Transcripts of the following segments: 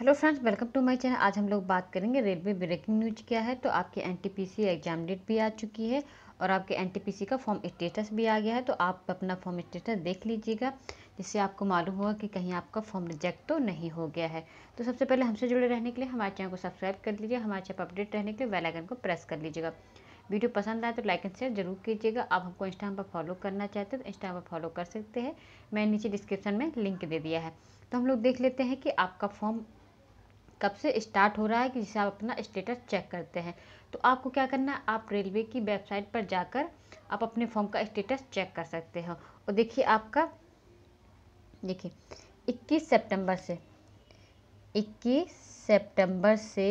Hello friends, welcome to my channel. आज हम लोग बात करेंगे रेलवे ब्रेकिंग न्यूज क्या है। तो आपके एनटीपीसी एग्जाम डेट भी आ चुकी है और आपके एनटीपीसी का फॉर्म स्टेटस भी आ गया है। तो आप अपना फॉर्म स्टेटस देख लीजिएगा, जिससे आपको मालूम होगा कि कहीं आपका फॉर्म रिजेक्ट तो नहीं हो गया है। तो सबसे पहले हमसे जुड़े रहने के लिए हमारे चैनल को सब्सक्राइब कर लीजिए। हमारे चैनल पर अपडेट रहने के लिए बेल आइकन को प्रेस कर लीजिएगा। वीडियो पसंद आए तो लाइक एंड शेयर जरूर कीजिएगा। आप हमको इंस्टाग्राम पर फॉलो करना चाहते हैं तो इंस्टाग्राम पर फॉलो कर सकते हैं। मैंने नीचे डिस्क्रिप्शन में लिंक दे दिया है। तो हम लोग देख लेते हैं कि आपका फॉर्म कब से स्टार्ट हो रहा है, कि जिसे आप अपना स्टेटस चेक करते हैं। तो आपको क्या करना है, आप रेलवे की वेबसाइट पर जाकर आप अपने फॉर्म का स्टेटस चेक कर सकते हो। और देखिए आपका 21 सितंबर से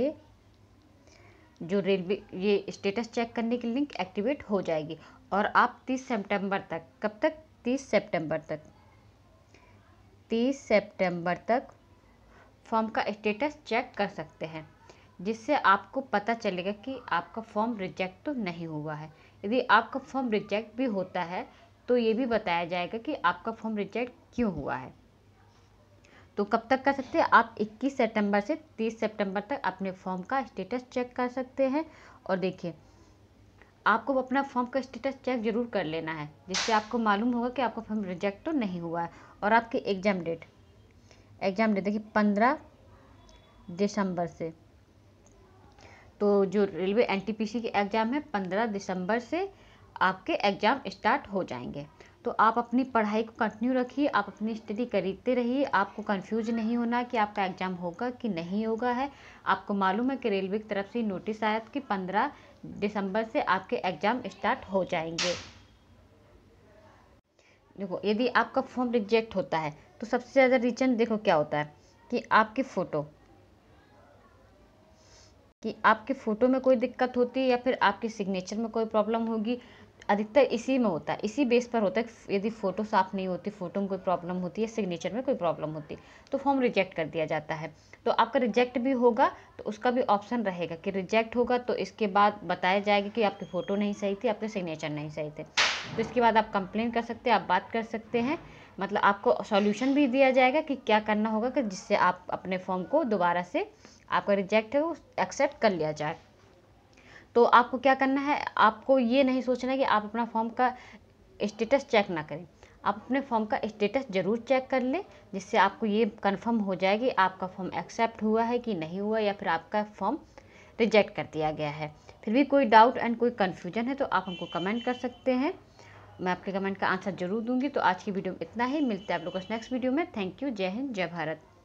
जो रेलवे ये स्टेटस चेक करने की लिंक एक्टिवेट हो जाएगी। और आप 30 सितंबर तक फॉर्म का स्टेटस चेक कर सकते हैं, जिससे आपको पता चलेगा कि आपका फॉर्म रिजेक्ट तो नहीं हुआ है। यदि आपका फॉर्म रिजेक्ट भी होता है तो ये भी बताया जाएगा कि आपका फॉर्म रिजेक्ट क्यों हुआ है। तो कब तक कर सकते हैं, आप 21 सितंबर से 30 सितंबर तक अपने फॉर्म का स्टेटस चेक कर सकते हैं। और देखिए आपको अपना फॉर्म का स्टेटस चेक जरूर कर लेना है, जिससे आपको मालूम होगा कि आपका फॉर्म रिजेक्ट तो नहीं हुआ है। और आपकी एग्ज़ाम डेट देखिए 15 दिसंबर से। तो जो रेलवे एनटीपीसी के एग्ज़ाम है 15 दिसंबर से आपके एग्ज़ाम स्टार्ट हो जाएंगे। तो आप अपनी पढ़ाई को कंटिन्यू रखिए, आप अपनी स्टडी करते रहिए। आपको कंफ्यूज नहीं होना कि आपका एग्ज़ाम होगा कि नहीं होगा है। आपको मालूम है कि रेलवे की तरफ से नोटिस आया कि 15 दिसंबर से आपके एग्ज़ाम स्टार्ट हो जाएंगे। देखो यदि आपका फॉर्म रिजेक्ट होता है तो सबसे ज़्यादा रीज़न देखो क्या होता है कि आपके फ़ोटो में कोई दिक्कत होती है या फिर आपके सिग्नेचर में कोई प्रॉब्लम होगी। अधिकतर इसी में होता है, इसी बेस पर होता है। यदि फ़ोटो साफ नहीं होती, फ़ोटो में कोई प्रॉब्लम होती है, सिग्नेचर में कोई प्रॉब्लम होती है, तो फॉर्म रिजेक्ट कर दिया जाता है। तो आपका रिजेक्ट भी होगा तो उसका भी ऑप्शन रहेगा कि रिजेक्ट होगा तो इसके बाद बताया जाएगा कि आपकी फ़ोटो नहीं सही थी, आपके सिग्नेचर नहीं सही थे। तो इसके बाद आप कंप्लेन कर सकते हैं, आप बात कर सकते हैं। मतलब आपको सॉल्यूशन भी दिया जाएगा कि क्या करना होगा कि जिससे आप अपने फॉर्म को दोबारा से आपका रिजेक्ट है वो एक्सेप्ट कर लिया जाए। तो आपको क्या करना है, आपको ये नहीं सोचना कि आप अपना फॉर्म का स्टेटस चेक ना करें। आप अपने फॉर्म का स्टेटस ज़रूर चेक कर लें, जिससे आपको ये कंफर्म हो जाए कि आपका फॉर्म एक्सेप्ट हुआ है कि नहीं हुआ, या फिर आपका फॉर्म रिजेक्ट कर दिया गया है। फिर भी कोई डाउट एंड कोई कन्फ्यूजन है तो आप हमको कमेंट कर सकते हैं। मैं आपके कमेंट का आंसर जरूर दूंगी। तो आज की वीडियो में इतना ही, मिलते हैं आप लोगों को नेक्स्ट वीडियो में। Thank you. जय हिंद, जय भारत।